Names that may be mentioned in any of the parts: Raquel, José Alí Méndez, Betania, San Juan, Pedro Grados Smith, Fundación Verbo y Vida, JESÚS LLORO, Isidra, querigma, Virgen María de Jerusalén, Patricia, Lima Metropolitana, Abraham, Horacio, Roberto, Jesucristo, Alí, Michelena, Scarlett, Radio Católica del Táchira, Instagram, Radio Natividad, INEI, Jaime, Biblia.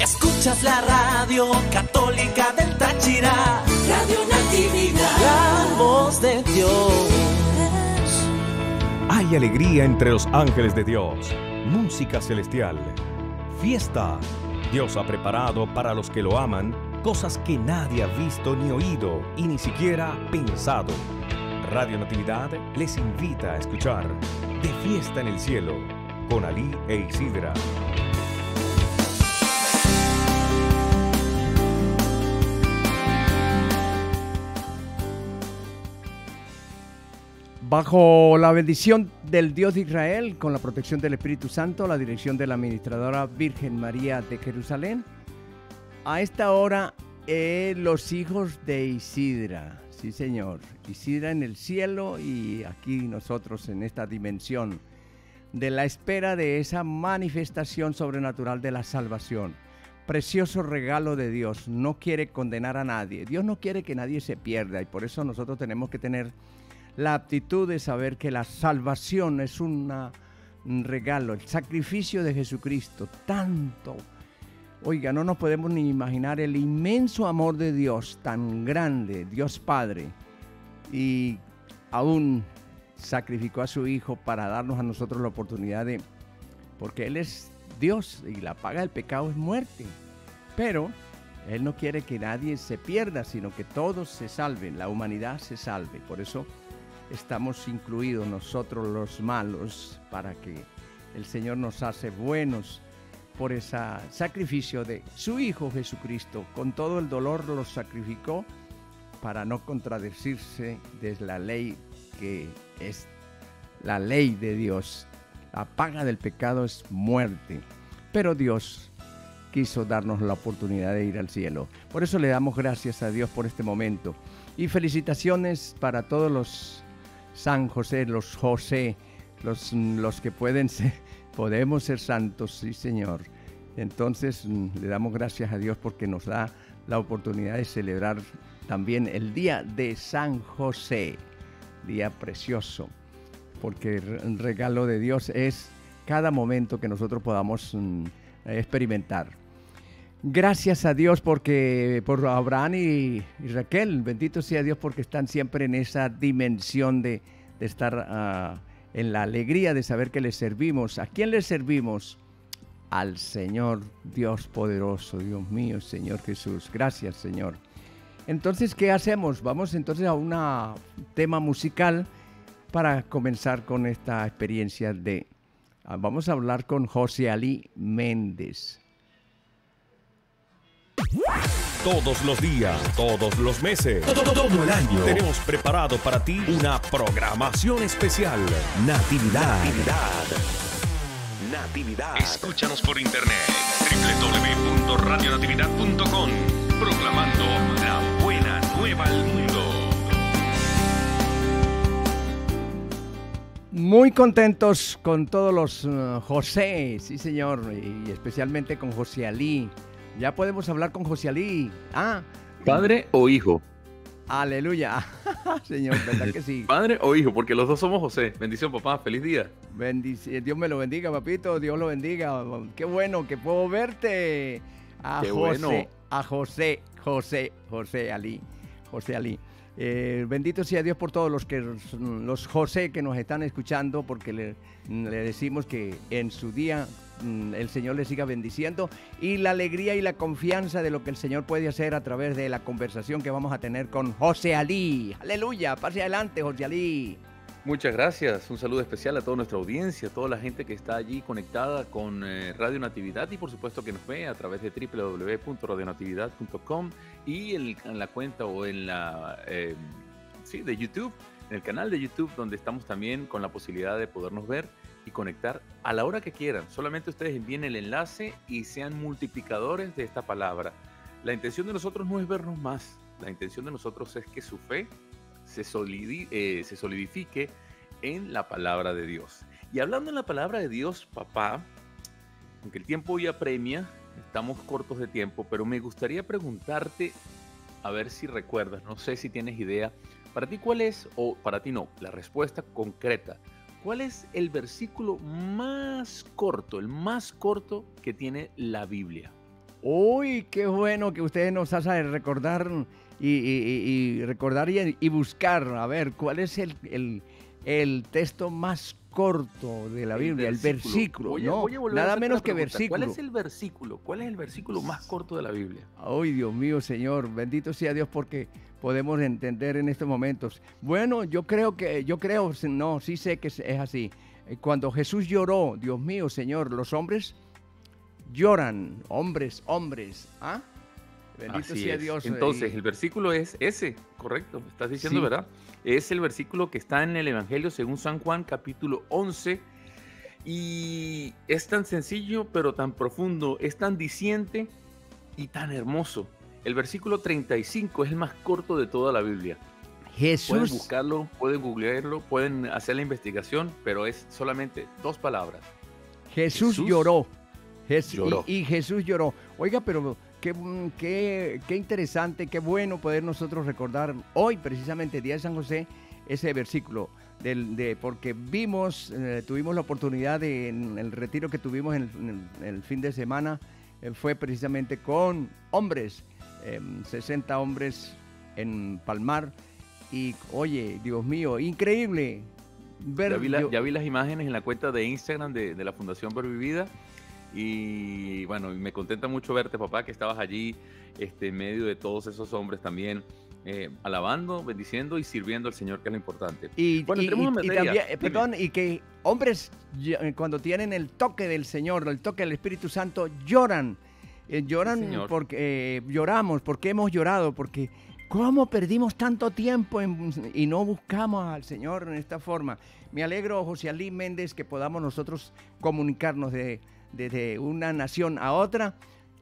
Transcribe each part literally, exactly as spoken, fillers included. Escuchas la Radio Católica del Táchira, Radio Natividad, la voz de Dios. Hay alegría entre los ángeles de Dios, música celestial, fiesta. Dios ha preparado para los que lo aman cosas que nadie ha visto ni oído y ni siquiera pensado. Radio Natividad les invita a escuchar De Fiesta en el Cielo con Alí e Isidra. Bajo la bendición del Dios de Israel, con la protección del Espíritu Santo, la dirección de la administradora Virgen María de Jerusalén, a esta hora eh, los hijos de Isidra. Sí, señor. Isidra en el cielo y aquí nosotros en esta dimensión de la espera de esa manifestación sobrenatural de la salvación. Precioso regalo de Dios. No quiere condenar a nadie. Dios no quiere que nadie se pierda y por eso nosotros tenemos que tener la aptitud de saber que la salvación es una, un regalo. El sacrificio de Jesucristo, tanto. Oiga, no nos podemos ni imaginar el inmenso amor de Dios, tan grande, Dios Padre, y aún sacrificó a su Hijo para darnos a nosotros la oportunidad de, porque Él es Dios y la paga del pecado es muerte, pero Él no quiere que nadie se pierda, sino que todos se salven, la humanidad se salve, por eso estamos incluidos nosotros los malos, para que el Señor nos hace buenos, por ese sacrificio de su Hijo Jesucristo. Con todo el dolor lo sacrificó para no contradecirse de la ley que es la ley de Dios. La paga del pecado es muerte, pero Dios quiso darnos la oportunidad de ir al cielo. Por eso le damos gracias a Dios por este momento. Y felicitaciones para todos los San José, los José, los, los que pueden ser... Podemos ser santos, sí, Señor. Entonces, le damos gracias a Dios porque nos da la oportunidad de celebrar también el Día de San José. Día precioso, porque el regalo de Dios es cada momento que nosotros podamos experimentar. Gracias a Dios porque por Abraham y, y Raquel. Bendito sea Dios porque están siempre en esa dimensión de, de estar... Uh, en la alegría de saber que le servimos. ¿A quién le servimos? Al Señor Dios poderoso, Dios mío, Señor Jesús. Gracias, Señor. Entonces, ¿qué hacemos? Vamos entonces a un tema musical para comenzar con esta experiencia de... Vamos a hablar con José Alí Méndez. Todos los días, todos los meses, todo, todo el año, tenemos preparado para ti una programación especial. Natividad. Natividad. Natividad. Escúchanos por internet. doble u doble u doble u punto radio natividad punto com. Proclamando la buena nueva al mundo. Muy contentos con todos los uh, José, sí, señor, y especialmente con José Alí. Ya podemos hablar con José Alí. Ah, ¿padre o hijo? Aleluya. Señor, ¿verdad que sí? Padre o hijo, porque los dos somos José. Bendición, papá. Feliz día. Bendic- Dios me lo bendiga, papito. Dios lo bendiga. Qué bueno que puedo verte. A Qué José, bueno. A José, José, José Alí. José Alí. Eh, bendito sea Dios por todos los, que, los José que nos están escuchando, porque le, le decimos que en su día... el Señor le siga bendiciendo y la alegría y la confianza de lo que el Señor puede hacer a través de la conversación que vamos a tener con José Alí. Aleluya, pase adelante, José Alí. Muchas gracias, un saludo especial a toda nuestra audiencia, a toda la gente que está allí conectada con eh, Radio Natividad y por supuesto que nos ve a través de doble u doble u doble u punto radio natividad punto com y el, en la cuenta o en la eh, sí, de YouTube, en el canal de YouTube, donde estamos también con la posibilidad de podernos ver y conectar a la hora que quieran. Solamente ustedes envíen el enlace y sean multiplicadores de esta palabra. La intención de nosotros no es vernos más. La intención de nosotros es que su fe se, solidi- eh, se solidifique en la palabra de Dios. Y hablando en la palabra de Dios, papá, aunque el tiempo hoy apremia, estamos cortos de tiempo, pero me gustaría preguntarte, a ver si recuerdas, no sé si tienes idea, para ti cuál es, o para ti no, la respuesta concreta. ¿Cuál es el versículo más corto, el más corto que tiene la Biblia? Uy, qué bueno que ustedes nos hacen recordar y, y, y recordar y, y buscar, a ver, ¿cuál es el, el, el texto más corto de la el Biblia? Versículo. El versículo, voy a, ¿no? Nada menos que versículo. ¿Cuál es el versículo? ¿Cuál es el versículo más corto de la Biblia? Ay, Dios mío, Señor, bendito sea Dios porque podemos entender en estos momentos. Bueno, yo creo que, yo creo, no, sí sé que es así. Cuando Jesús lloró, Dios mío, Señor, los hombres lloran, hombres, hombres, ¿ah? Bendito sea Dios. Entonces, el versículo es ese, correcto, estás diciendo, sí, ¿verdad? Es el versículo que está en el Evangelio según San Juan, capítulo once, y es tan sencillo, pero tan profundo, es tan diciente y tan hermoso. El versículo treinta y cinco es el más corto de toda la Biblia. Jesús. Pueden buscarlo, pueden googlearlo, pueden hacer la investigación, pero es solamente dos palabras. Jesús, Jesús lloró. Jesús, lloró. Y, y Jesús lloró. Oiga, pero qué, qué, qué interesante, qué bueno poder nosotros recordar hoy, precisamente, Día de San José, ese versículo. Del, de, porque vimos, eh, tuvimos la oportunidad de, en el retiro que tuvimos en el, en el, en el fin de semana, eh, fue precisamente con hombres, eh, sesenta hombres en Palmar. Y, oye, Dios mío, increíble. Ver, ya, vi la, yo, ya vi las imágenes en la cuenta de Instagram de, de la Fundación Verbo y Vida. Y bueno, me contenta mucho verte, papá, que estabas allí este, en medio de todos esos hombres también, eh, alabando, bendiciendo y sirviendo al Señor, que es lo importante. Y, bueno, y, y, y también, perdón, y que hombres cuando tienen el toque del Señor, el toque del Espíritu Santo, lloran. Eh, lloran sí, porque eh, lloramos, porque hemos llorado, porque ¿cómo perdimos tanto tiempo en, y no buscamos al Señor en esta forma? Me alegro, José Alí Méndez, que podamos nosotros comunicarnos de desde una nación a otra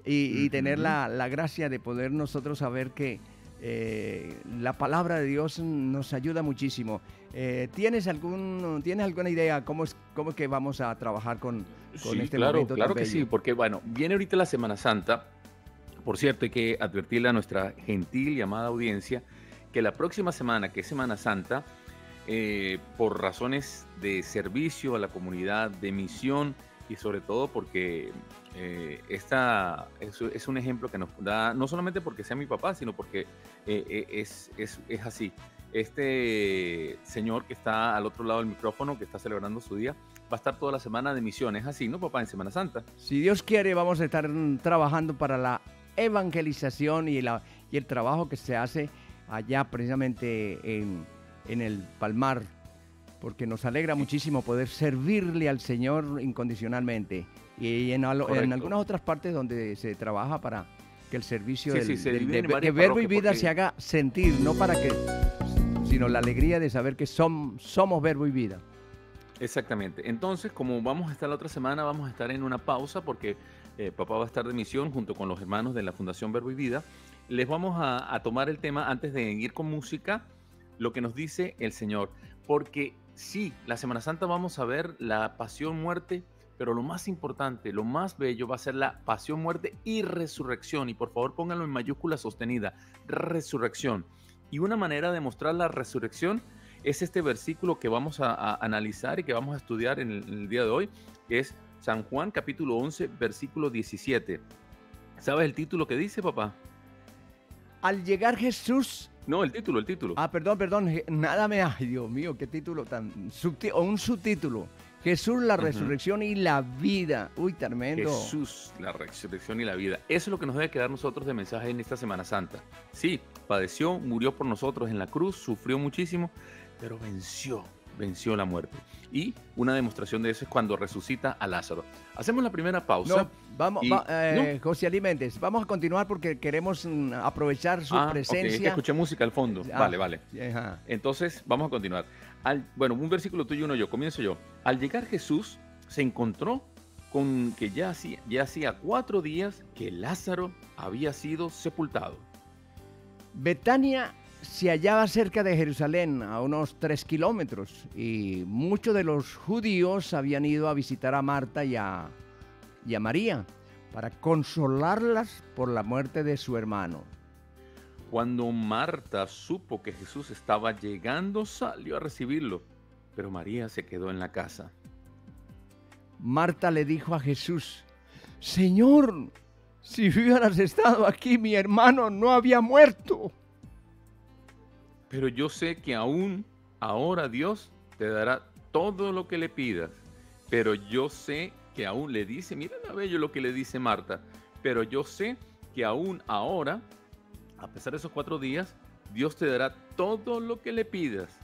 y, uh-huh. y tener la, la gracia de poder nosotros saber que eh, la palabra de Dios nos ayuda muchísimo. Eh, ¿tienes, algún, ¿Tienes alguna idea cómo es, cómo es que vamos a trabajar con, con sí, este claro, momento? Claro que sí, porque bueno, viene ahorita la Semana Santa. Por cierto, hay que advertirle a nuestra gentil y amada audiencia que la próxima semana, que es Semana Santa, eh, por razones de servicio a la comunidad, de misión, y sobre todo porque eh, esta es, es un ejemplo que nos da, no solamente porque sea mi papá, sino porque eh, es, es, es así. Este señor que está al otro lado del micrófono, que está celebrando su día, va a estar toda la semana de misiones, así, ¿no, papá? En Semana Santa. Si Dios quiere, vamos a estar trabajando para la evangelización y, la, y el trabajo que se hace allá precisamente en, en el Palmar, porque nos alegra muchísimo poder servirle al Señor incondicionalmente y en, al, en algunas otras partes donde se trabaja para que el servicio sí, del, sí, se del, de, de Verbo y Vida porque se haga sentir, no para que, sino la alegría de saber que son, somos Verbo y Vida. Exactamente. Entonces, como vamos a estar la otra semana, vamos a estar en una pausa porque eh, papá va a estar de misión junto con los hermanos de la Fundación Verbo y Vida. Les vamos a, a tomar el tema antes de ir con música, lo que nos dice el Señor, porque sí, la Semana Santa vamos a ver la pasión, muerte, pero lo más importante, lo más bello va a ser la pasión, muerte y resurrección. Y por favor pónganlo en mayúscula sostenida, resurrección. Y una manera de mostrar la resurrección es este versículo que vamos a, a analizar y que vamos a estudiar en el, en el día de hoy, que es San Juan capítulo once, versículo diecisiete. ¿Sabes el título que dice, papá? Al llegar Jesús... No, el título, el título. Ah, perdón, perdón, nada me... Ay, Dios mío, qué título tan... Subti... O un subtítulo. Jesús, la resurrección uh-huh. y la vida. Uy, tremendo. Jesús, la resurrección y la vida. Eso es lo que nos debe quedar nosotros de mensaje en esta Semana Santa. Sí, padeció, murió por nosotros en la cruz, sufrió muchísimo, pero venció, venció la muerte. Y una demostración de eso es cuando resucita a Lázaro. Hacemos la primera pausa. No, vamos, y, va, eh, no. José Alí Méndez, vamos a continuar porque queremos aprovechar su ah, presencia. Okay. Es que escuché música al fondo. Ah, vale, vale. Ajá. Entonces, vamos a continuar. Al, bueno, un versículo tuyo y uno yo. Comienzo yo. Al llegar Jesús, se encontró con que ya hacía, ya hacía cuatro días que Lázaro había sido sepultado. Betania se hallaba cerca de Jerusalén, a unos tres kilómetros, y muchos de los judíos habían ido a visitar a Marta y a, y a María para consolarlas por la muerte de su hermano. Cuando Marta supo que Jesús estaba llegando, salió a recibirlo, pero María se quedó en la casa. Marta le dijo a Jesús: Señor, Si hubieras estado aquí, mi hermano no había muerto. Pero yo sé que aún ahora Dios te dará todo lo que le pidas. Pero yo sé que aún le dice, mira lo bello lo que le dice Marta. Pero yo sé que aún ahora, a pesar de esos cuatro días, Dios te dará todo lo que le pidas.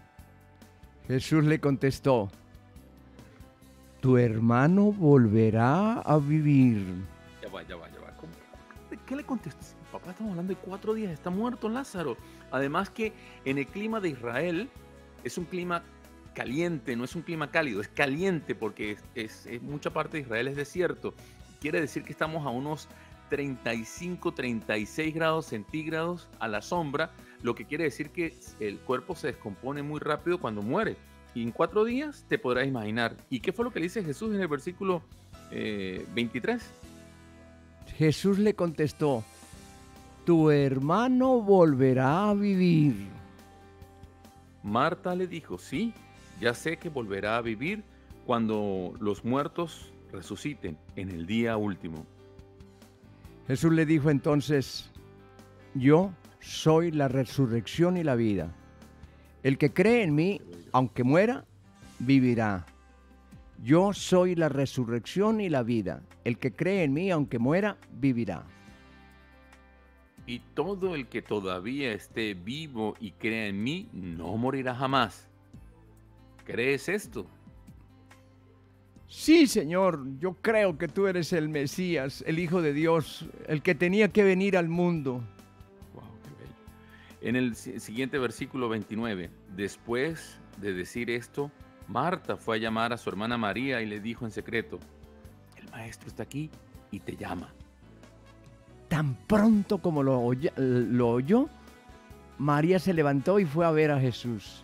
Jesús le contestó, tu hermano volverá a vivir. Ya va, ya va, ya va. ¿Qué le contestas? Papá, estamos hablando de cuatro días, está muerto Lázaro. Además que en el clima de Israel es un clima caliente, no es un clima cálido, es caliente porque es, es, es mucha parte de Israel es desierto. Quiere decir que estamos a unos treinta y cinco, treinta y seis grados centígrados a la sombra, lo que quiere decir que el cuerpo se descompone muy rápido cuando muere. Y en cuatro días te podrás imaginar. ¿Y qué fue lo que le dice Jesús en el versículo eh, veintitrés? Jesús le contestó, tu hermano volverá a vivir. Marta le dijo, sí, ya sé que volverá a vivir cuando los muertos resuciten en el día último. Jesús le dijo entonces, yo soy la resurrección y la vida. El que cree en mí, aunque muera, vivirá. Yo soy la resurrección y la vida. El que cree en mí, aunque muera, vivirá. Y todo el que todavía esté vivo y crea en mí, no morirá jamás. ¿Crees esto? Sí, Señor. Yo creo que tú eres el Mesías, el Hijo de Dios, el que tenía que venir al mundo. Wow, qué bello. En el siguiente versículo veintinueve, después de decir esto, Marta fue a llamar a su hermana María y le dijo en secreto, el maestro está aquí y te llama. Tan pronto como lo, oy- lo oyó, María se levantó y fue a ver a Jesús.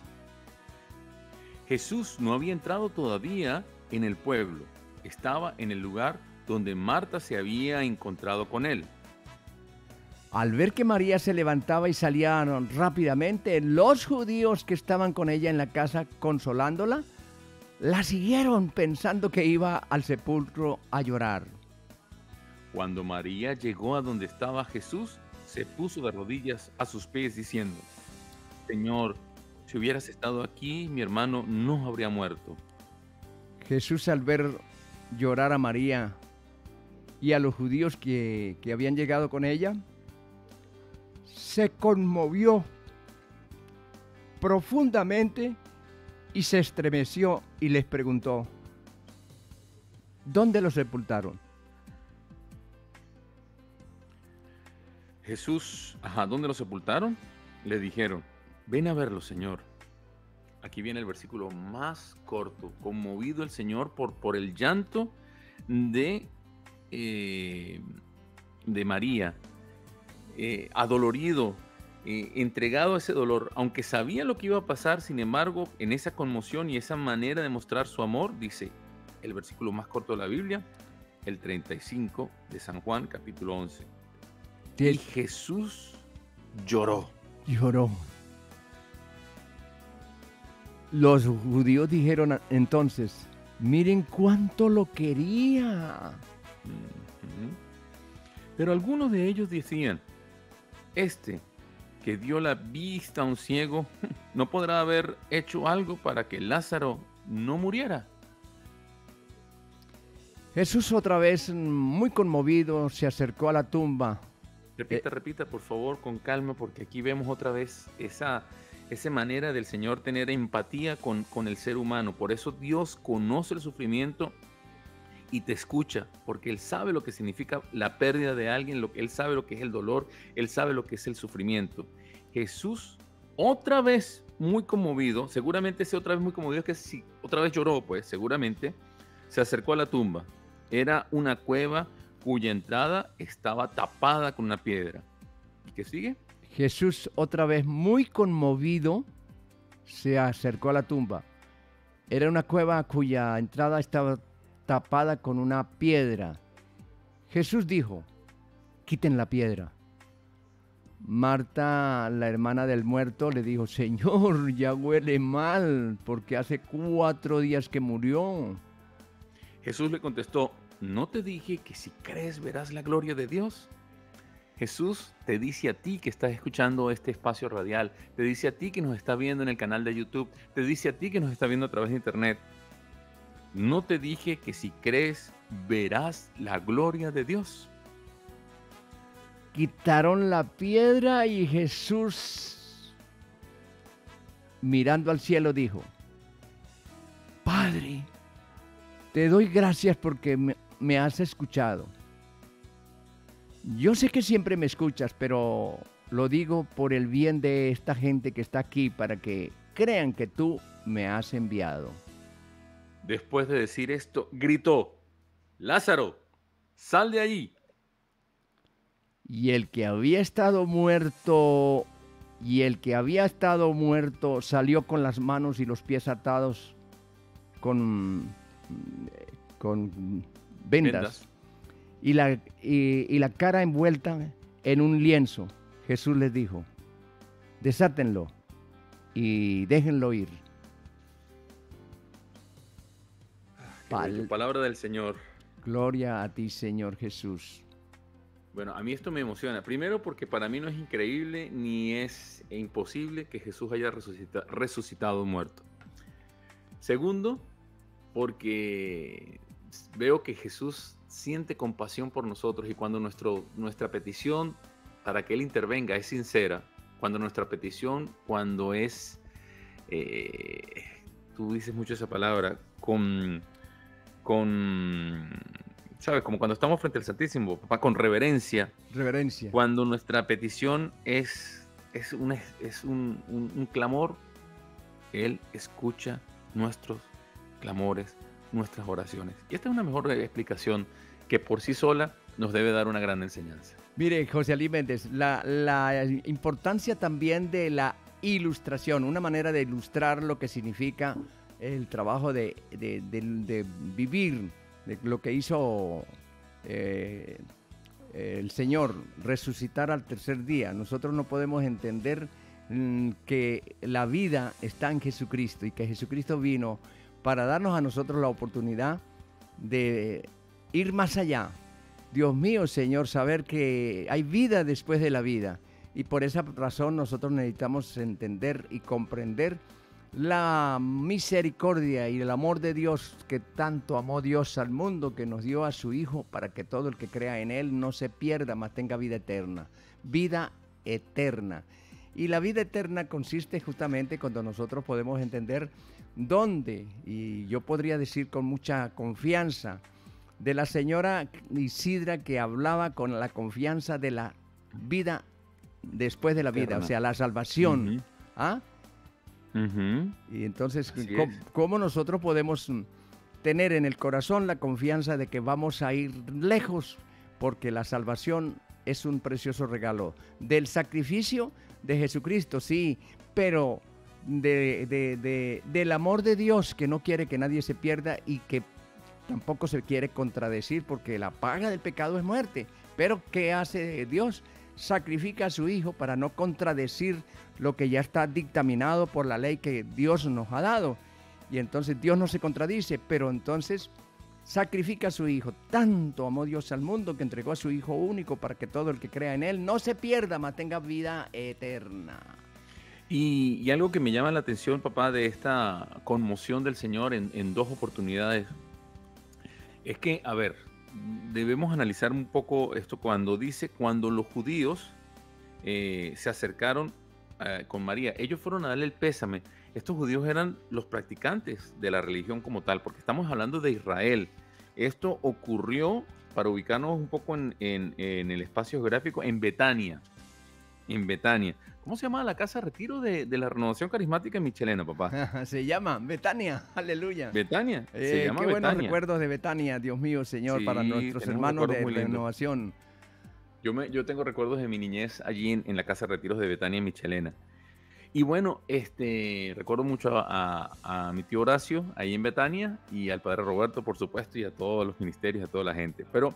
Jesús no había entrado todavía en el pueblo. Estaba en el lugar donde Marta se había encontrado con él. Al ver que María se levantaba y salía rápidamente, los judíos que estaban con ella en la casa consolándola, la siguieron pensando que iba al sepulcro a llorar. Cuando María llegó a donde estaba Jesús, se puso de rodillas a sus pies diciendo, Señor, si hubieras estado aquí, mi hermano no habría muerto. Jesús, al ver llorar a María y a los judíos que, que habían llegado con ella, se conmovió profundamente y se estremeció y les preguntó, ¿dónde lo sepultaron? Jesús, ¿a dónde lo sepultaron? Le dijeron, ven a verlo, Señor. Aquí viene el versículo más corto, conmovido el Señor por, por el llanto de, eh, de María. Eh, adolorido, eh, entregado a ese dolor, aunque sabía lo que iba a pasar, sin embargo, en esa conmoción y esa manera de mostrar su amor, dice el versículo más corto de la Biblia, el treinta y cinco de San Juan, capítulo once. ¿Qué? Y Jesús lloró. Lloró. Los judíos dijeron entonces, miren cuánto lo quería. Mm-hmm. Pero algunos de ellos decían, este que dio la vista a un ciego no podrá haber hecho algo para que Lázaro no muriera. Jesús, otra vez muy conmovido, se acercó a la tumba. Repita, eh, repita por favor con calma, porque aquí vemos otra vez esa, esa manera del Señor tener empatía con, con el ser humano. Por eso Dios conoce el sufrimiento y te escucha, porque Él sabe lo que significa la pérdida de alguien, lo que Él sabe lo que es el dolor, Él sabe lo que es el sufrimiento. Jesús, otra vez muy conmovido, seguramente ese otra vez muy conmovido es que si otra vez lloró, pues seguramente se acercó a la tumba. Era una cueva cuya entrada estaba tapada con una piedra. ¿Y qué sigue? Jesús, otra vez muy conmovido, se acercó a la tumba. Era una cueva cuya entrada estaba tapada con una piedra. Jesús dijo, quiten la piedra. Marta, la hermana del muerto, le dijo, Señor, ya huele mal, porque hace cuatro días que murió. Jesús le contestó, ¿no te dije que si crees verás la gloria de Dios? Jesús te dice a ti que estás escuchando este espacio radial, te dice a ti que nos está viendo en el canal de YouTube, te dice a ti que nos está viendo a través de internet. ¿No te dije que si crees verás la gloria de Dios? Quitaron la piedra y Jesús, mirando al cielo, dijo: Padre, te doy gracias porque me, me has escuchado. Yo sé que siempre me escuchas, pero lo digo por el bien de esta gente que está aquí, para que crean que tú me has enviado. Después de decir esto, gritó: Lázaro, sal de ahí. Y el que había estado muerto, y el que había estado muerto salió con las manos y los pies atados con, con vendas. vendas. Y la, y, y la cara envuelta en un lienzo. Jesús les dijo: desátenlo y déjenlo ir. Ah, la palabra del Señor. Gloria a ti, Señor Jesús. Bueno, a mí esto me emociona. Primero, porque para mí no es increíble ni es imposible que Jesús haya resucita, resucitado muerto. Segundo, porque veo que Jesús siente compasión por nosotros, y cuando nuestro, nuestra petición para que Él intervenga es sincera, cuando nuestra petición, cuando es, eh, tú dices mucho esa palabra, con, con, ¿sabes? Como cuando estamos frente al Santísimo, papá, con reverencia. Reverencia. Cuando nuestra petición es, es, una, es un, un, un clamor, Él escucha nuestros clamores, nuestras oraciones. Y esta es una mejor explicación que por sí sola nos debe dar una gran enseñanza. Mire, José Alí Méndez, la, la importancia también de la ilustración, una manera de ilustrar lo que significa el trabajo de, de, de, de vivir, de lo que hizo eh, el Señor, resucitar al tercer día. Nosotros no podemos entender mm, que la vida está en Jesucristo, y que Jesucristo vino para darnos a nosotros la oportunidad de ir más allá. Dios mío, Señor, saber que hay vida después de la vida. Y por esa razón nosotros necesitamos entender y comprender la misericordia y el amor de Dios, que tanto amó Dios al mundo, que nos dio a su Hijo, para que todo el que crea en Él no se pierda, mas tenga vida eterna. Vida eterna. Y la vida eterna consiste justamente cuando nosotros podemos entender dónde, y yo podría decir con mucha confianza, de la señora Isidra, que hablaba con la confianza de la vida después de la vida, eterna. O sea, la salvación. Uh-huh. ¿Ah? Uh-huh. Y entonces, ¿cómo, ¿cómo nosotros podemos tener en el corazón la confianza de que vamos a ir lejos? Porque la salvación es un precioso regalo del sacrificio de Jesucristo, sí, pero de, de, de, del amor de Dios, que no quiere que nadie se pierda y que tampoco se quiere contradecir, porque la paga del pecado es muerte. Pero ¿qué hace Dios? Sacrifica a su Hijo para no contradecir lo que ya está dictaminado por la ley que Dios nos ha dado. Y entonces Dios no se contradice, pero entonces sacrifica a su Hijo. Tanto amó Dios al mundo que entregó a su Hijo único para que todo el que crea en Él no se pierda, mas tenga vida eterna. Y, y algo que me llama la atención, papá, de esta conmoción del Señor en, en dos oportunidades, es que, a ver, debemos analizar un poco esto cuando dice, cuando los judíos eh, se acercaron eh, con María, ellos fueron a darle el pésame. Estos judíos eran los practicantes de la religión como tal, porque estamos hablando de Israel. Esto ocurrió, para ubicarnos un poco en, en, en el espacio geográfico, en Betania. En Betania. ¿Cómo se llama la casa de retiro de, de la renovación carismática en Michelena, papá? Se llama Betania, aleluya. Betania, eh, se llama qué Betania. Qué buenos recuerdos de Betania, Dios mío, Señor, sí, para nuestros hermanos de renovación. Yo, me, yo tengo recuerdos de mi niñez allí en, en la casa de retiros de Betania en Michelena. Y bueno, este, recuerdo mucho a, a, a mi tío Horacio, ahí en Betania, y al padre Roberto, por supuesto, y a todos los ministerios, a toda la gente. Pero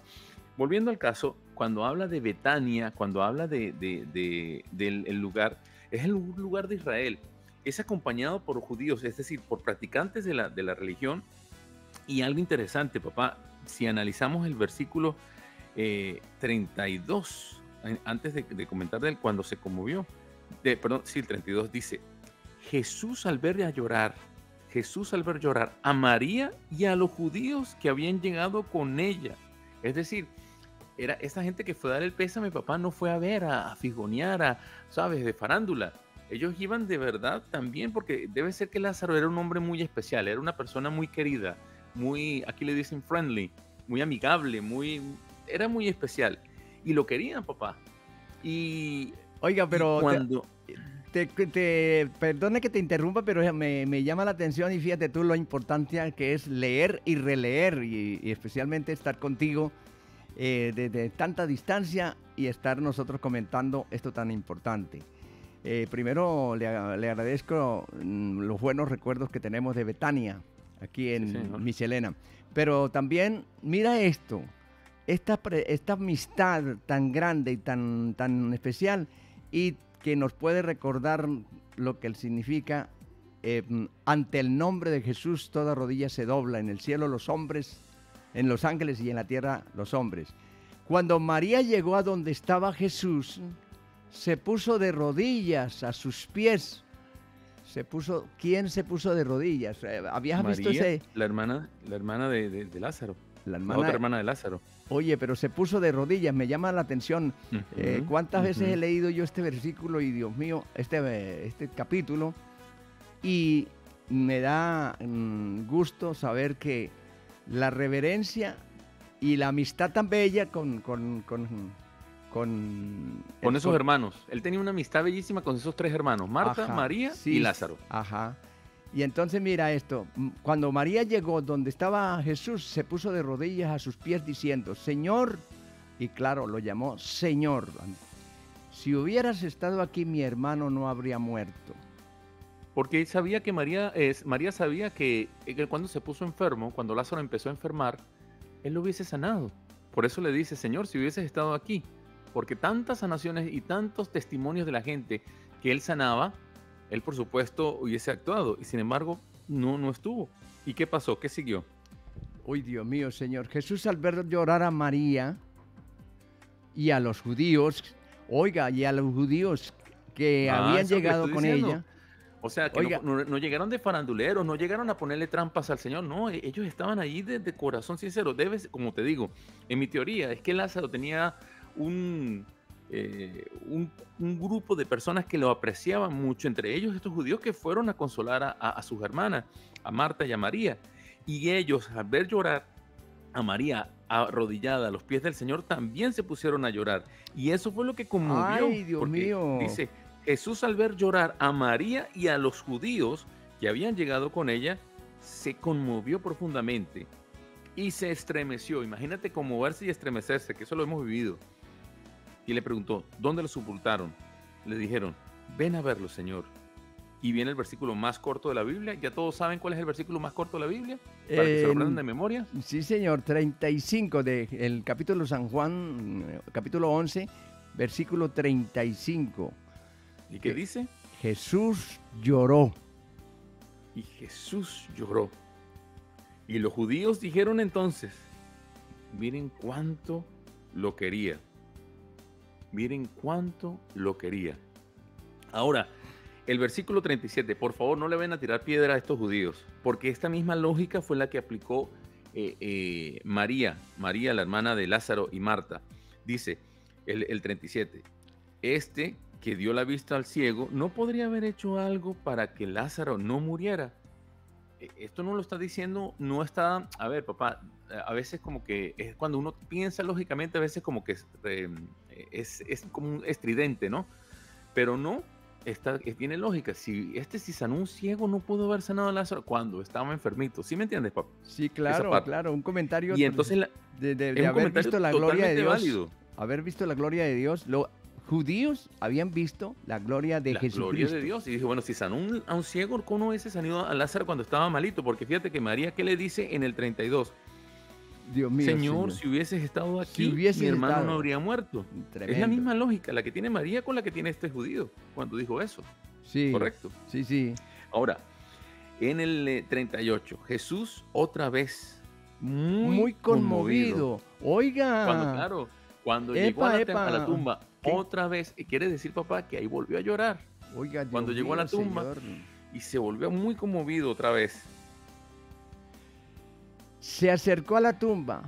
volviendo al caso, cuando habla de Betania, cuando habla de, de, de, del el lugar, es el lugar de Israel. Es acompañado por judíos, es decir, por practicantes de la, de la religión. Y algo interesante, papá, si analizamos el versículo eh, treinta y dos, antes de, de comentar de él, cuando se conmovió, de, perdón, sí, el treinta y dos dice, Jesús al ver a llorar, Jesús al ver llorar a María y a los judíos que habían llegado con ella. Es decir, era esa gente que fue a dar el pésame, papá, no fue a ver, a, a fisgonear, a, ¿sabes?, de farándula. Ellos iban de verdad también, porque debe ser que Lázaro era un hombre muy especial, era una persona muy querida, muy, aquí le dicen friendly, muy amigable, muy, era muy especial. Y lo querían, papá. Y oiga, pero y cuando... te, te, te, perdone que te interrumpa, pero me, me llama la atención, y fíjate tú lo importante que es leer y releer, y, y especialmente estar contigo eh, desde tanta distancia y estar nosotros comentando esto tan importante. Eh, primero le, le agradezco mm, los buenos recuerdos que tenemos de Betania, aquí en sí, Michelena. Pero también, mira esto, esta, esta amistad tan grande y tan, tan especial, y que nos puede recordar lo que él significa. Eh, ante el nombre de Jesús toda rodilla se dobla, en el cielo los hombres, en los ángeles y en la tierra los hombres. Cuando María llegó a donde estaba Jesús, se puso de rodillas a sus pies. Se puso, ¿quién se puso de rodillas? ¿Habías María, visto ese? La hermana, la hermana de, de, de Lázaro. La, hermana, la otra hermana de Lázaro. Oye, pero se puso de rodillas, me llama la atención. Uh-huh, eh, ¿Cuántas uh-huh. veces he leído yo este versículo y, Dios mío, este, este capítulo? Y me da mm, gusto saber que la reverencia y la amistad tan bella con... con, con Con, con esos con, hermanos. Él tenía una amistad bellísima con esos tres hermanos, Marta, ajá, María sí, y Lázaro. Ajá. Y entonces mira esto, cuando María llegó donde estaba Jesús, se puso de rodillas a sus pies diciendo, Señor, y claro, lo llamó Señor. Si hubieras estado aquí, mi hermano no habría muerto. Porque él sabía que María, es, María sabía que, que cuando se puso enfermo, cuando Lázaro empezó a enfermar, él lo hubiese sanado. Por eso le dice, Señor, si hubieses estado aquí. Porque tantas sanaciones y tantos testimonios de la gente que él sanaba, él por supuesto hubiese actuado, y sin embargo no, no estuvo. ¿Y qué pasó? ¿Qué siguió? Uy, Dios mío, Señor. Jesús al ver llorar a María y a los judíos, oiga, y a los judíos que ah, habían llegado que con diciendo. ella. O sea, que no, no, no llegaron de faranduleros, no llegaron a ponerle trampas al Señor, no, ellos estaban allí de, de corazón sincero. Debes, como te digo, en mi teoría es que Lázaro tenía... Un, eh, un, un grupo de personas que lo apreciaban mucho, entre ellos estos judíos que fueron a consolar a, a, a sus hermanas, a Marta y a María, y ellos al ver llorar a María arrodillada a los pies del Señor también se pusieron a llorar, y eso fue lo que conmovió. Ay, Dios mío. Dice, Jesús al ver llorar a María y a los judíos que habían llegado con ella, se conmovió profundamente y se estremeció. Imagínate conmoverse y estremecerse, que eso lo hemos vivido. Y le preguntó, ¿dónde lo sepultaron? Le dijeron, ven a verlo, Señor. Y viene el versículo más corto de la Biblia. ¿Ya todos saben cuál es el versículo más corto de la Biblia? Para eh, que se lo aprendan de memoria. Sí, señor, treinta y cinco del capítulo San Juan, capítulo once, versículo treinta y cinco. ¿Y qué que dice? Jesús lloró. Y Jesús lloró. Y los judíos dijeron entonces, miren cuánto lo quería. Miren cuánto lo quería. Ahora, el versículo treinta y siete, por favor, no le vayan a tirar piedra a estos judíos, porque esta misma lógica fue la que aplicó eh, eh, María, María, la hermana de Lázaro y Marta. Dice el, el treinta y siete, este que dio la vista al ciego no podría haber hecho algo para que Lázaro no muriera. Esto no lo está diciendo, no está, a ver, papá, a veces como que es cuando uno piensa lógicamente, a veces como que... Es, eh, Es, es como un estridente, ¿no? Pero no, está, tiene lógica. Si este si sanó un ciego, no pudo haber sanado a Lázaro cuando estaba enfermito. ¿Sí me entiendes, papá? Sí, claro, claro. Un comentario. Y entonces la, de, de, de haber visto la gloria de Dios. Válido. Haber visto la gloria de Dios. Los judíos habían visto la gloria de la Jesucristo. La gloria de Dios. Y dijo, bueno, si sanó un, a un ciego, ¿cómo hubiese sanado a Lázaro cuando estaba malito? Porque fíjate que María, ¿qué le dice en el treinta y dos? Dios mío, señor, señor, si hubieses estado aquí, si hubieses mi hermano estado, no habría muerto. Tremendo. Es la misma lógica, la que tiene María con la que tiene este judío, cuando dijo eso. Sí. Correcto. Sí, sí. Ahora, en el treinta y ocho, Jesús otra vez muy, muy conmovido. conmovido. Oiga. Cuando, claro, cuando epa, llegó a la, epa. a la tumba, ¿qué? Otra vez, quiere decir, papá, que ahí volvió a llorar. Oiga, Dios cuando llegó mío, a la tumba señor. Y se volvió muy conmovido otra vez. Se acercó a la tumba.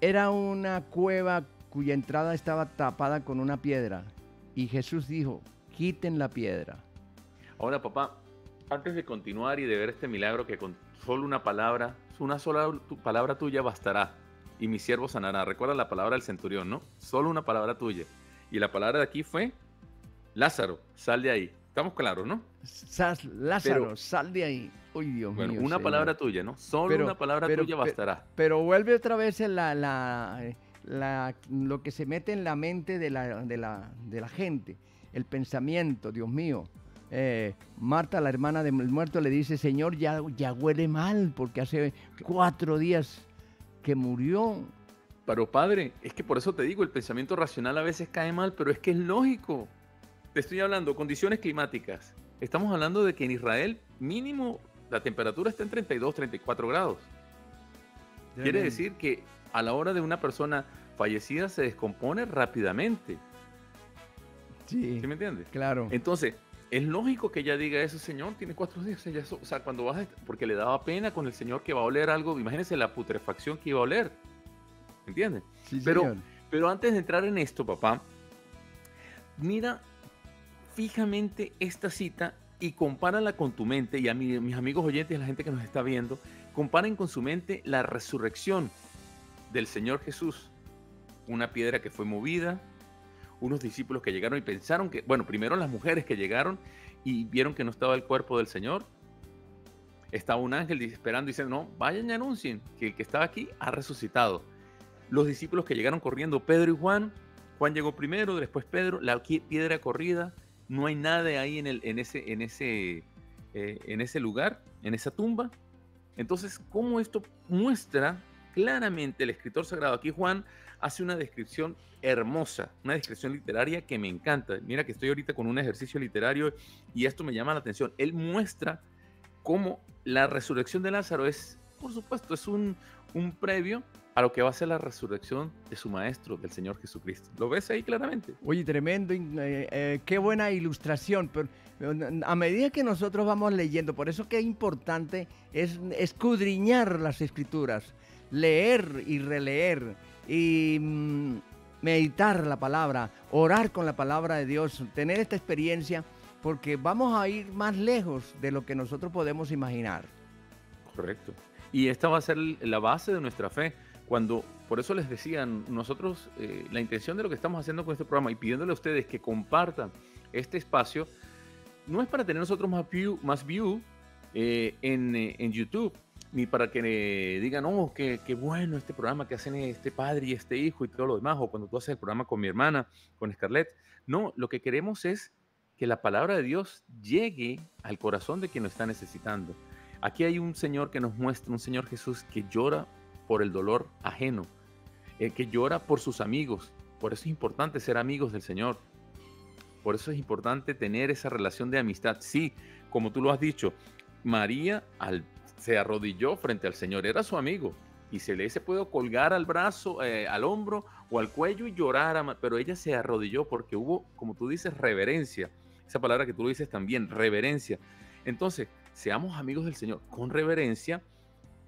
Era una cueva cuya entrada estaba tapada con una piedra. Y Jesús dijo, quiten la piedra. Ahora, papá, antes de continuar y de ver este milagro, que con solo una palabra, una sola tu, palabra tuya bastará y mi siervo sanará. Recuerda la palabra del centurión, ¿no? Solo una palabra tuya. Y la palabra de aquí fue, Lázaro, sal de ahí. Estamos claros, ¿no? Sal, Lázaro, pero, sal de ahí. Uy, Dios bueno, mío, una señor. palabra tuya, ¿no? Solo pero, una palabra pero, tuya bastará. Pero, pero vuelve otra vez la, la, la, lo que se mete en la mente de la, de la, de la gente, el pensamiento, Dios mío. Eh, Marta, la hermana del muerto, le dice, Señor, ya, ya huele mal, porque hace cuatro días que murió. Pero padre, es que por eso te digo, el pensamiento racional a veces cae mal, pero es que es lógico. Te estoy hablando, condiciones climáticas. Estamos hablando de que en Israel, mínimo, la temperatura está en treinta y dos, treinta y cuatro grados. Ya Quiere bien. decir que a la hora de una persona fallecida se descompone rápidamente. Sí. ¿Sí me entiendes? Claro. Entonces, es lógico que ella diga eso, Señor, tiene cuatro días. O sea, so, o sea cuando vas, porque le daba pena con el Señor que va a oler algo. Imagínense la putrefacción que iba a oler. ¿Entiendes? Sí, pero, señor. Pero antes de entrar en esto, papá, mira fijamente esta cita y compárala con tu mente, y a mi, mis amigos oyentes, la gente que nos está viendo, comparen con su mente la resurrección del Señor Jesús. Una piedra que fue movida, unos discípulos que llegaron y pensaron que, bueno, primero las mujeres que llegaron y vieron que no estaba el cuerpo del Señor. Estaba un ángel esperando y diciendo, no, vayan y anuncien que el que estaba aquí ha resucitado. Los discípulos que llegaron corriendo, Pedro y Juan. Juan llegó primero, después Pedro, la piedra corrida. No hay nada de ahí en, el, en, ese, en, ese, eh, en ese lugar, en esa tumba. Entonces, ¿cómo esto muestra claramente el escritor sagrado? Aquí Juan hace una descripción hermosa, una descripción literaria que me encanta. Mira que estoy ahorita con un ejercicio literario y esto me llama la atención. Él muestra cómo la resurrección de Lázaro es, por supuesto, es un, un previo a lo que va a ser la resurrección de su maestro, del Señor Jesucristo. ¿Lo ves ahí claramente? Oye, tremendo, eh, eh, qué buena ilustración. Pero a medida que nosotros vamos leyendo, por eso que es importante es escudriñar las Escrituras, leer y releer y mm, meditar la palabra, orar con la palabra de Dios, tener esta experiencia, porque vamos a ir más lejos de lo que nosotros podemos imaginar. Correcto. Y esta va a ser la base de nuestra fe. Cuando, por eso les decían, nosotros, eh, la intención de lo que estamos haciendo con este programa y pidiéndole a ustedes que compartan este espacio, no es para tener nosotros más view, más view eh, en, eh, en YouTube, ni para que eh, digan, oh, qué, qué bueno este programa que hacen este padre y este hijo y todo lo demás, o cuando tú haces el programa con mi hermana, con Scarlett. No, lo que queremos es que la palabra de Dios llegue al corazón de quien lo está necesitando. Aquí hay un Señor que nos muestra, un Señor Jesús que llora por el dolor ajeno, el que llora por sus amigos. Por eso es importante ser amigos del Señor, por eso es importante tener esa relación de amistad. Sí, como tú lo has dicho, María al, se arrodilló frente al Señor, era su amigo, y se le se pudo colgar al brazo, eh, al hombro o al cuello y llorar, pero ella se arrodilló porque hubo, como tú dices, reverencia, esa palabra que tú lo dices también, reverencia. Entonces, seamos amigos del Señor con reverencia,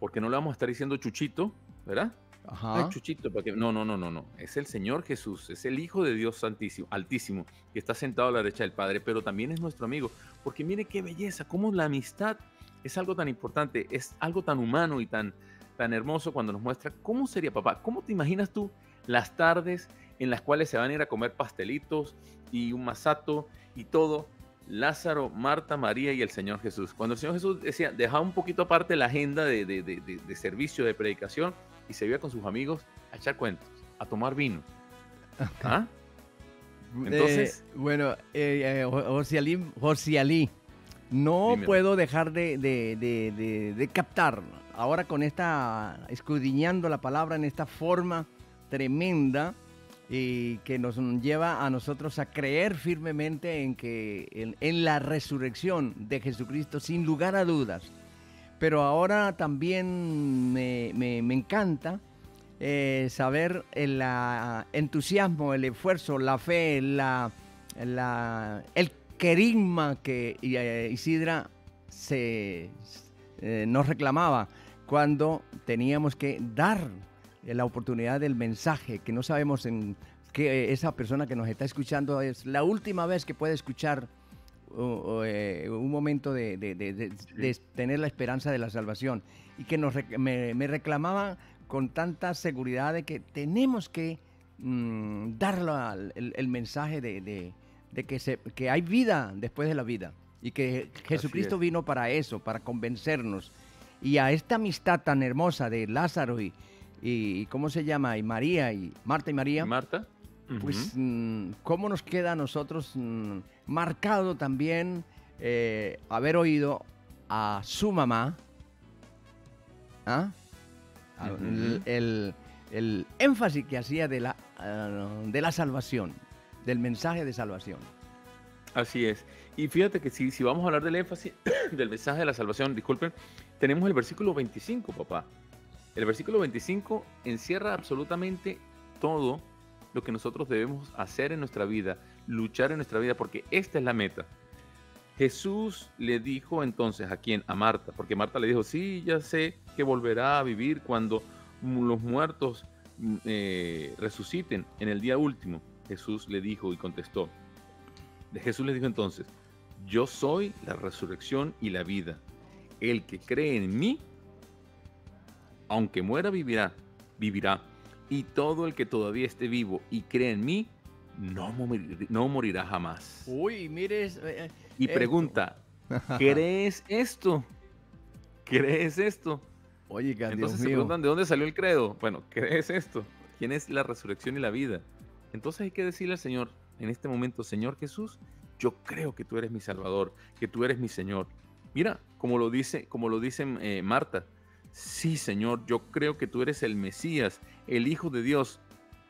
porque no le vamos a estar diciendo Chuchito, ¿verdad? Ajá. Ay, Chuchito, para que... No, no, no, no, no. Es el Señor Jesús, es el Hijo de Dios Santísimo, Altísimo, que está sentado a la derecha del Padre, pero también es nuestro amigo, porque mire qué belleza, cómo la amistad es algo tan importante, es algo tan humano y tan, tan hermoso cuando nos muestra cómo sería, papá, cómo te imaginas tú las tardes en las cuales se van a ir a comer pastelitos y un masato y todo, Lázaro, Marta, María y el Señor Jesús. Cuando el Señor Jesús decía, dejaba un poquito aparte la agenda de, de, de, de servicio, de predicación, y se iba con sus amigos a echar cuentos, a tomar vino. ¿Ah? Entonces, eh, bueno, eh, eh, José Alí, José Alí, no dímelo. Puedo dejar de, de, de, de, de captar, ahora con esta, escudriñando la palabra en esta forma tremenda, y que nos lleva a nosotros a creer firmemente en que en, en la resurrección de Jesucristo, sin lugar a dudas. pero ahora también me, me, me encanta eh, saber el la, entusiasmo, el esfuerzo, la fe, la, la, el querigma que eh, Isidra se, eh, nos reclamaba cuando teníamos que dar la oportunidad del mensaje, que no sabemos en que esa persona que nos está escuchando es la última vez que puede escuchar uh, uh, uh, un momento de, de, de, de, de tener la esperanza de la salvación, y que nos, me, me reclamaba con tanta seguridad de que tenemos que um, dar la, el, el mensaje de, de, de que, se, que hay vida después de la vida, y que Jesucristo vino para eso, para convencernos. Y a esta amistad tan hermosa de Lázaro y, y ¿cómo se llama? Y María, y Marta y María. Marta. Pues, ¿cómo nos queda a nosotros marcado también eh, haber oído a su mamá, ¿ah? Uh-huh. el, el, el énfasis que hacía de la, uh, de la salvación, del mensaje de salvación? Así es. Y fíjate que si, si vamos a hablar del énfasis del mensaje de la salvación, disculpen, tenemos el versículo veinticinco, papá. El versículo veinticinco encierra absolutamente todo lo que nosotros debemos hacer en nuestra vida, luchar en nuestra vida, porque esta es la meta. Jesús le dijo entonces, ¿a quién? A Marta, porque Marta le dijo, sí, ya sé que volverá a vivir cuando los muertos eh, resuciten en el día último. Jesús le dijo y contestó. Jesús le dijo entonces, yo soy la resurrección y la vida. El que cree en mí, aunque muera, vivirá, vivirá. Y todo el que todavía esté vivo y cree en mí, no, morir, no morirá jamás. Uy, mires. Eh, y esto. Pregunta, ¿crees esto? ¿Crees esto? Oye, Dios Entonces mío. Se preguntan, ¿de dónde salió el credo? Bueno, ¿crees esto? ¿Quién es la resurrección y la vida? Entonces hay que decirle al Señor, en este momento, Señor Jesús, yo creo que tú eres mi Salvador, que tú eres mi Señor. Mira, como lo dice, como lo dice eh, Marta, sí, Señor, yo creo que tú eres el Mesías, el Hijo de Dios,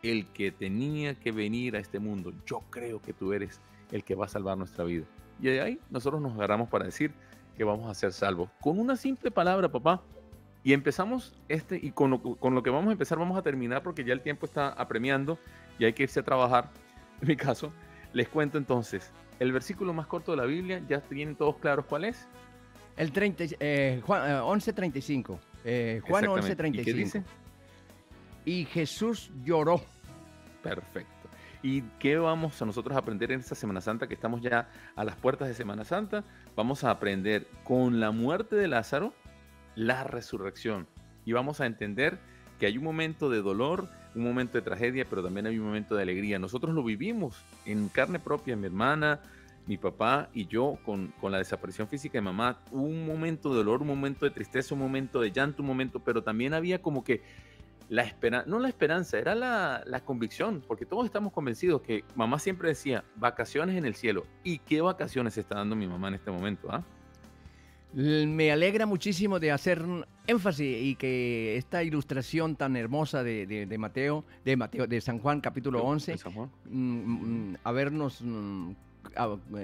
el que tenía que venir a este mundo. Yo creo que tú eres el que va a salvar nuestra vida. Y de ahí nosotros nos agarramos para decir que vamos a ser salvos. Con una simple palabra, papá. Y empezamos este, y con lo, con lo que vamos a empezar vamos a terminar porque ya el tiempo está apremiando y hay que irse a trabajar. En mi caso, les cuento entonces, el versículo más corto de la Biblia, ¿ya tienen todos claros cuál es? El eh, Juan, eh, once treinta y cinco. Eh, Juan once treinta y cinco. ¿Y qué dice? Y Jesús lloró. Perfecto. ¿Y qué vamos a nosotros a aprender en esta Semana Santa, que estamos ya a las puertas de Semana Santa? Vamos a aprender con la muerte de Lázaro, la resurrección. Y vamos a entender que hay un momento de dolor, un momento de tragedia, pero también hay un momento de alegría. Nosotros lo vivimos en carne propia, mi hermana, mi papá y yo, con, con la desaparición física de mamá. Hubo un momento de dolor, un momento de tristeza, un momento de llanto, un momento, pero también había como que la esperanza, no la esperanza, era la, la convicción, porque todos estamos convencidos que mamá siempre decía, vacaciones en el cielo. ¿Y qué vacaciones está dando mi mamá en este momento? ¿Ah? Me alegra muchísimo de hacer énfasis y que esta ilustración tan hermosa de, de, de Mateo, de Mateo, de San Juan, capítulo once, mm, mm, habernos mm,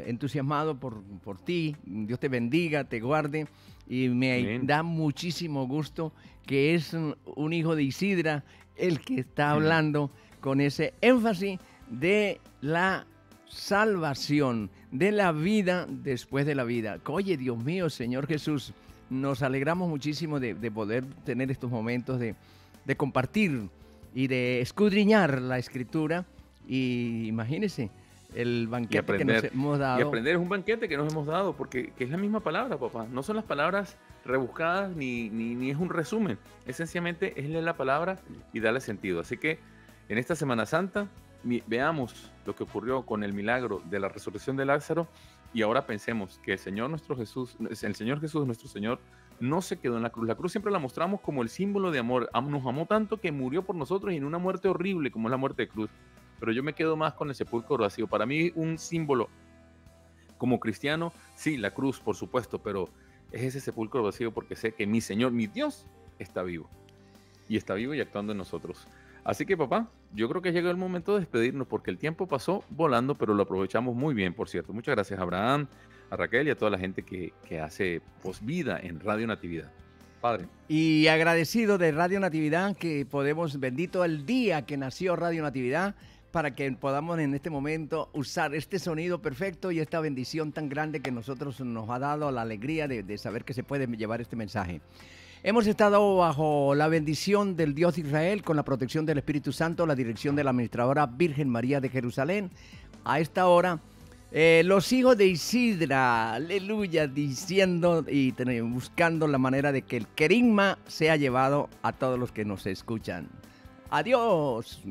entusiasmado por, por ti. Dios te bendiga, te guarde, y me Bien. da muchísimo gusto que es un, un hijo de Isidra el que está hablando con ese énfasis de la salvación, de la vida después de la vida. Oye, Dios mío, Señor Jesús, nos alegramos muchísimo de, de poder tener estos momentos de, de compartir y de escudriñar la Escritura, y imagínense el banquete aprender, que nos hemos dado. Y aprender es un banquete que nos hemos dado, porque que es la misma palabra, papá. No son las palabras rebuscadas ni, ni, ni es un resumen. Esencialmente es leer la palabra y darle sentido. Así que en esta Semana Santa veamos lo que ocurrió con el milagro de la resurrección de Lázaro, y ahora pensemos que el Señor, nuestro Jesús, el Señor Jesús, nuestro Señor, no se quedó en la cruz. La cruz siempre la mostramos como el símbolo de amor. Nos amó tanto que murió por nosotros, y en una muerte horrible como es la muerte de cruz. Pero yo me quedo más con el sepulcro vacío. Para mí, un símbolo como cristiano, sí, la cruz, por supuesto, pero es ese sepulcro vacío, porque sé que mi Señor, mi Dios, está vivo. Y está vivo y actuando en nosotros. Así que, papá, yo creo que llegó el momento de despedirnos, porque el tiempo pasó volando, pero lo aprovechamos muy bien, por cierto. Muchas gracias a Abraham, a Raquel y a toda la gente que, que hace posvida en Radio Natividad. Padre. Y agradecido de Radio Natividad que podemos, bendito el día que nació Radio Natividad, para que podamos en este momento usar este sonido perfecto y esta bendición tan grande que nosotros nos ha dado la alegría de, de saber que se puede llevar este mensaje. Hemos estado bajo la bendición del Dios de Israel, con la protección del Espíritu Santo, la dirección de la administradora Virgen María de Jerusalén. A esta hora, eh, los hijos de Isidra, aleluya, diciendo y buscando la manera de que el querigma sea llevado a todos los que nos escuchan. ¡Adiós!